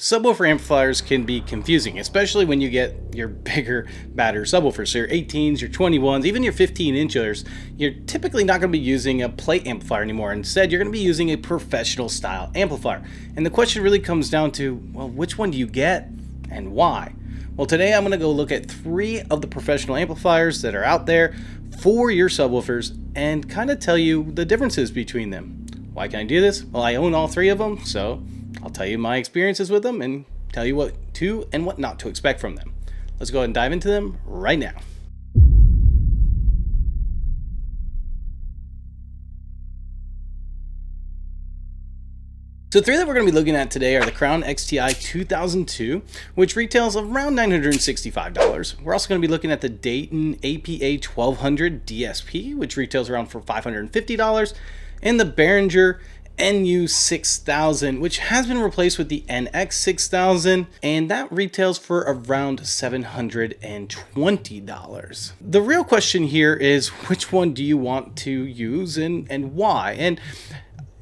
Subwoofer amplifiers can be confusing, especially when you get your bigger, badder subwoofers. So your 18s, your 21s, even your 15-inchers, you're typically not going to be using a plate amplifier anymore. Instead, you're going to be using a professional style amplifier. And the question really comes down to, well, which one do you get and why? Well, today I'm going to go look at 3 of the professional amplifiers that are out there for your subwoofers and kind of tell you the differences between them. Why can I do this? Well, I own all 3 of them, so I'll tell you my experiences with them and tell you what to and what not to expect from them. Let's go ahead and dive into them right now. So 3 that we're going to be looking at today are the Crown XTI 2002, which retails around $965. We're also going to be looking at the Dayton APA 1200 DSP, which retails around for $550, and the Behringer NU6000, which has been replaced with the NX6000, and that retails for around $720. The real question here is, which one do you want to use and why? And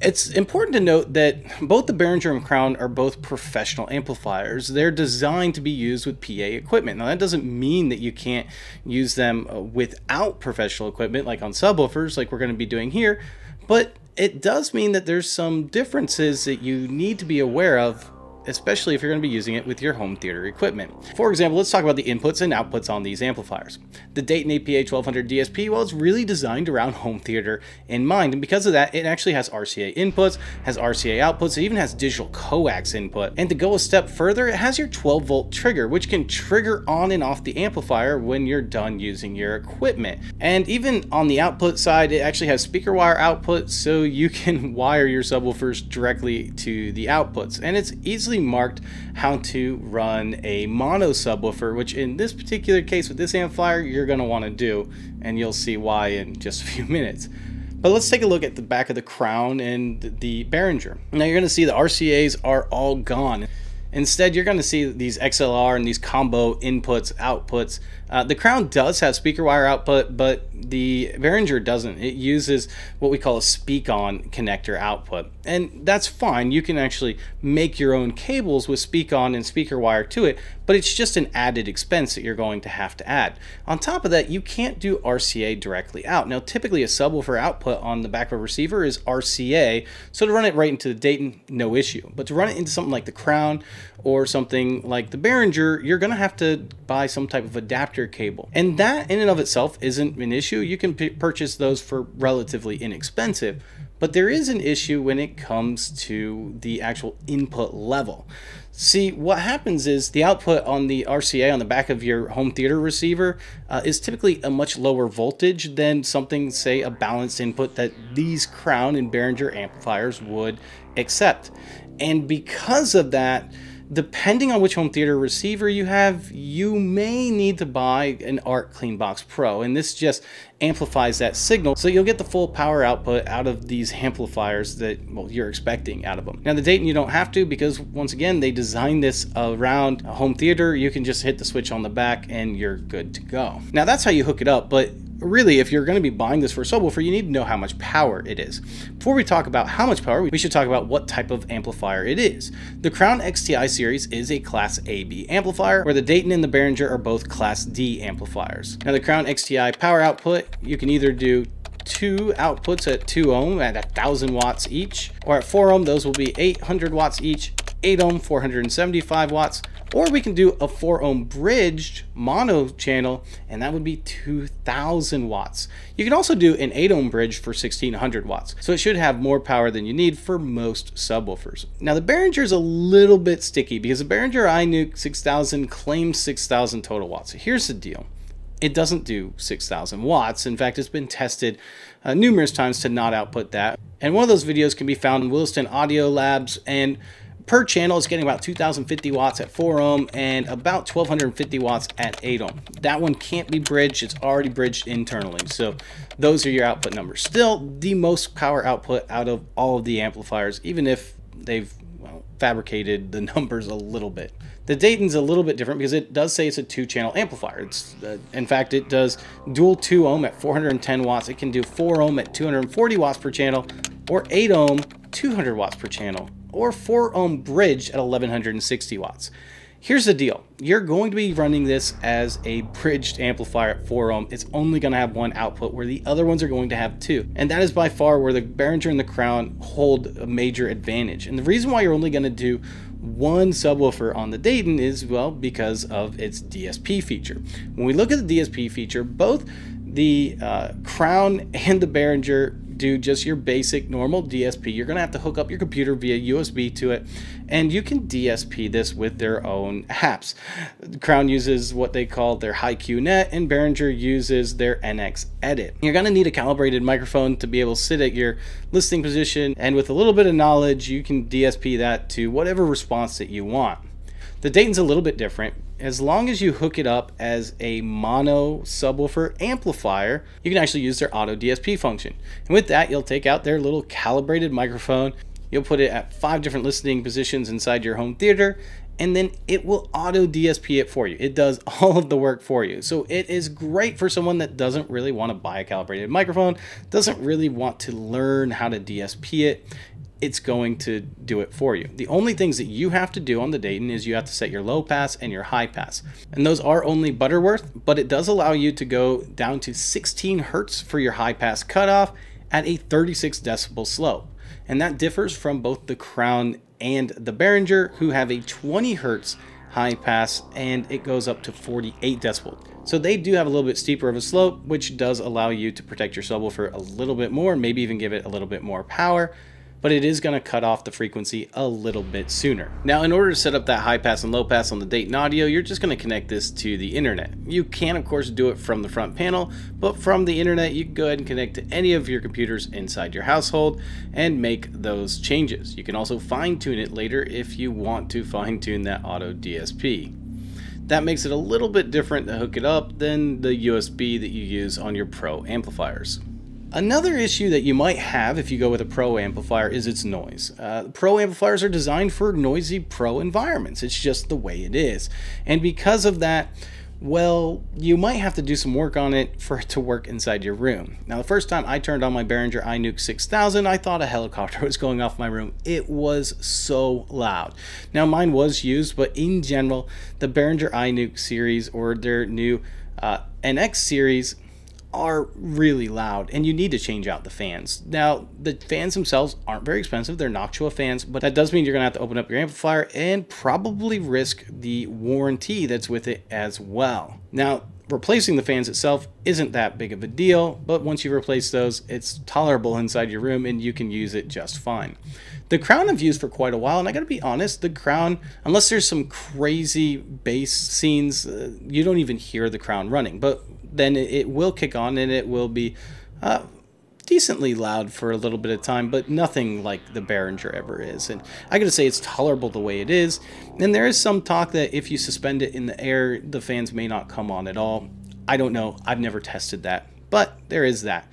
it's important to note that both the Behringer and Crown are both professional amplifiers. They're designed to be used with PA equipment. Now, that doesn't mean that you can't use them without professional equipment, like on subwoofers, like we're going to be doing here, but it does mean that there's some differences that you need to be aware of, especially if you're going to be using it with your home theater equipment. For example, let's talk about the inputs and outputs on these amplifiers. The Dayton APA 1200 DSP, well, it's really designed around home theater in mind, and because of that, it actually has RCA inputs, has RCA outputs, it even has digital coax input. And to go a step further, it has your 12-volt trigger, which can trigger on and off the amplifier when you're done using your equipment. And even on the output side, it actually has speaker wire output, so you can wire your subwoofers directly to the outputs, and it's easily marked how to run a mono subwoofer, which in this particular case with this amplifier you're going to want to do, and you'll see why in just a few minutes. But let's take a look at the back of the Crown and the Behringer. Now you're going to see the RCAs are all gone. Instead, you're going to see these XLR and these combo inputs, outputs. The Crown does have speaker wire output, but the Behringer doesn't. It uses what we call a speak-on connector output. And that's fine. You can actually make your own cables with speak-on and speaker wire to it, but it's just an added expense that you're going to have to add. On top of that, you can't do RCA directly out. Now, typically a subwoofer output on the back of a receiver is RCA, so to run it right into the Dayton, no issue. But to run it into something like the Crown or something like the Behringer, you're going to have to buy some type of adapter cable. And that in and of itself isn't an issue. You can purchase those for relatively inexpensive. But there is an issue when it comes to the actual input level. See, what happens is the output on the RCA on the back of your home theater receiver is typically a much lower voltage than something, say, a balanced input that these Crown and Behringer amplifiers would accept. And because of that, depending on which home theater receiver you have, you may need to buy an Art Cleanbox PRO, and this just amplifies that signal, so you'll get the full power output out of these amplifiers that, well, you're expecting out of them. Now the Dayton you don't have to, because once again they designed this around a home theater. You can just hit the switch on the back and you're good to go. Now that's how you hook it up, but really, if you're going to be buying this for a subwoofer, you need to know how much power it is. Before we talk about how much power, we should talk about what type of amplifier it is. The Crown XTI series is a Class AB amplifier, where the Dayton and the Behringer are both Class D amplifiers. Now the Crown XTI power output, you can either do 2 outputs at 2 ohm at 1000 watts each, or at 4 ohm, those will be 800 watts each, 8 ohm, 475 watts, or we can do a 4 ohm bridged mono channel, and that would be 2000 watts. You can also do an 8 ohm bridge for 1600 watts. So it should have more power than you need for most subwoofers. Now the Behringer is a little bit sticky because the Behringer iNuke 6000 claims 6000 total watts. So here's the deal. It doesn't do 6,000 watts. In fact, it's been tested numerous times to not output that. And one of those videos can be found in Williston Audio Labs, and per channel, it's getting about 2,050 watts at 4 ohm and about 1,250 watts at 8 ohm. That one can't be bridged. It's already bridged internally. So those are your output numbers. Still the most power output out of all of the amplifiers, even if they've fabricated the numbers a little bit. The Dayton's a little bit different because it does say it's a 2-channel amplifier. It's in fact, it does dual 2 ohm at 410 watts. It can do 4 ohm at 240 watts per channel, or 8 ohm 200 watts per channel. or 4-ohm bridge at 1160 watts. Here's the deal. You're going to be running this as a bridged amplifier at 4 ohm. It's only going to have one output where the other ones are going to have two. And that is by far where the Behringer and the Crown hold a major advantage. And the reason why you're only going to do one subwoofer on the Dayton is, well, because of its DSP feature. When we look at the DSP feature, both the Crown and the Behringer do just your basic normal DSP. You're gonna have to hook up your computer via USB to it, and you can DSP this with their own apps. Crown uses what they call their HiQnet, and Behringer uses their NX edit. You're gonna need a calibrated microphone to be able to sit at your listening position, and with a little bit of knowledge, you can DSP that to whatever response that you want. The Dayton's a little bit different. As long as you hook it up as a mono subwoofer amplifier, you can actually use their auto DSP function. And with that, you'll take out their little calibrated microphone, you'll put it at 5 different listening positions inside your home theater, and then it will auto DSP it for you. It does all of the work for you. So it is great for someone that doesn't really want to buy a calibrated microphone, doesn't really want to learn how to DSP it. It's going to do it for you. The only things that you have to do on the Dayton is you have to set your low pass and your high pass. And those are only Butterworth, but it does allow you to go down to 16 hertz for your high pass cutoff at a 36 decibel slope. And that differs from both the Crown and the Behringer, who have a 20 hertz high pass, and it goes up to 48 decibel. So they do have a little bit steeper of a slope, which does allow you to protect your subwoofer a little bit more, maybe even give it a little bit more power, but it is gonna cut off the frequency a little bit sooner. Now, in order to set up that high pass and low pass on the Dayton Audio, you're just gonna connect this to the internet. You can, of course, do it from the front panel, but from the internet, you can go ahead and connect to any of your computers inside your household and make those changes. You can also fine tune it later if you want to fine tune that auto DSP. That makes it a little bit different to hook it up than the USB that you use on your Pro amplifiers. Another issue that you might have if you go with a Pro amplifier is its noise. Pro amplifiers are designed for noisy Pro environments. It's just the way it is. And because of that, well, you might have to do some work on it for it to work inside your room. Now, the first time I turned on my Behringer iNuke 6000, I thought a helicopter was going off my room. It was so loud. Now, mine was used, but in general, the Behringer iNuke series or their new NX series are really loud, and you need to change out the fans. Now, the fans themselves aren't very expensive. They're Noctua fans, but that does mean you're gonna have to open up your amplifier and probably risk the warranty that's with it as well. Now, replacing the fans itself isn't that big of a deal, but once you replace those, it's tolerable inside your room and you can use it just fine. The Crown I've used for quite a while, and I gotta be honest, the Crown, unless there's some crazy bass scenes, you don't even hear the Crown running, but then it will kick on and it will be decently loud for a little bit of time, but nothing like the Behringer ever is. And I gotta say, it's tolerable the way it is. And there is some talk that if you suspend it in the air, the fans may not come on at all. I don't know, I've never tested that, but there is that.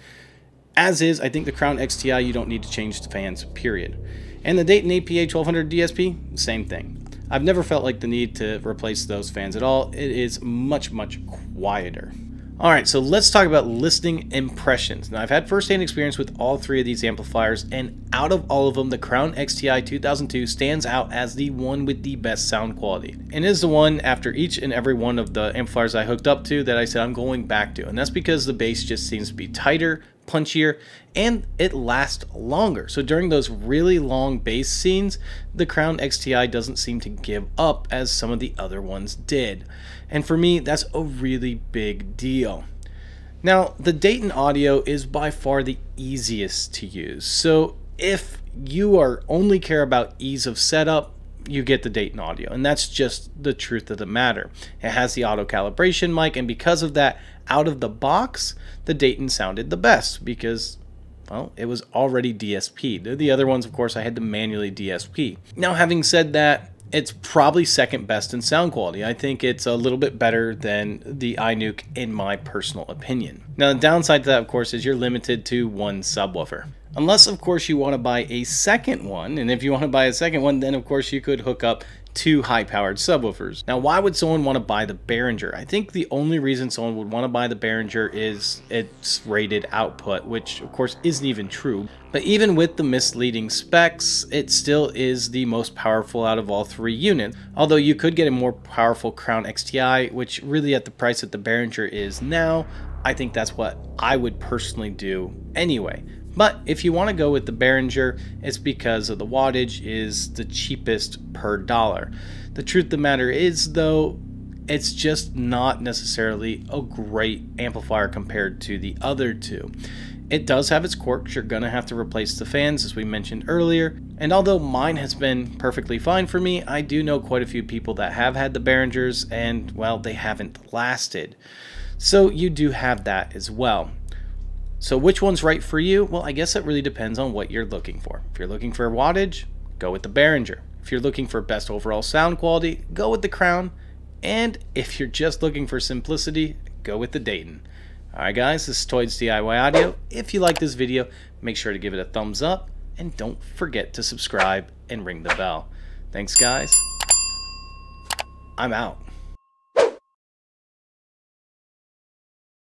As is, I think the Crown XTI, you don't need to change the fans, period. And the Dayton APA 1200 DSP, same thing. I've never felt like the need to replace those fans at all. It is much, much quieter. All right, so let's talk about listening impressions. Now, I've had first-hand experience with all three of these amplifiers, and out of all of them, the Crown XTI 2002 stands out as the one with the best sound quality, and is the one after each and every one of the amplifiers I hooked up to that I said I'm going back to, and that's because the bass just seems to be tighter, punchier, and it lasts longer. So during those really long bass scenes, the Crown XTI doesn't seem to give up as some of the other ones did. And for me, that's a really big deal. Now, the Dayton Audio is by far the easiest to use. So if you are only care about ease of setup, you get the Dayton Audio, and that's just the truth of the matter. It has the auto calibration mic, and because of that, out of the box, the Dayton sounded the best because, well, it was already DSP'd. The other ones, of course, I had to manually DSP. Now, having said that, it's probably second best in sound quality. I think it's a little bit better than the iNuke in my personal opinion. Now, the downside to that, of course, is you're limited to one subwoofer. Unless, of course, you want to buy a second one, and if you want to buy a second one, then, of course, you could hook up two high-powered subwoofers. Now, why would someone want to buy the Behringer? I think the only reason someone would want to buy the Behringer is its rated output, which of course isn't even true. But even with the misleading specs, it still is the most powerful out of all three units. Although you could get a more powerful Crown XTI, which really at the price that the Behringer is now, I think that's what I would personally do anyway. But if you want to go with the Behringer, it's because of the wattage is the cheapest per dollar. The truth of the matter is, though, it's just not necessarily a great amplifier compared to the other two. It does have its quirks. You're going to have to replace the fans, as we mentioned earlier. And although mine has been perfectly fine for me, I do know quite a few people that have had the Behringers and, well, they haven't lasted. So you do have that as well. So which one's right for you? Well, I guess it really depends on what you're looking for. If you're looking for wattage, go with the Behringer. If you're looking for best overall sound quality, go with the Crown. And if you're just looking for simplicity, go with the Dayton. Alright guys, this is Toid's DIY Audio. If you like this video, make sure to give it a thumbs up and don't forget to subscribe and ring the bell. Thanks guys. I'm out.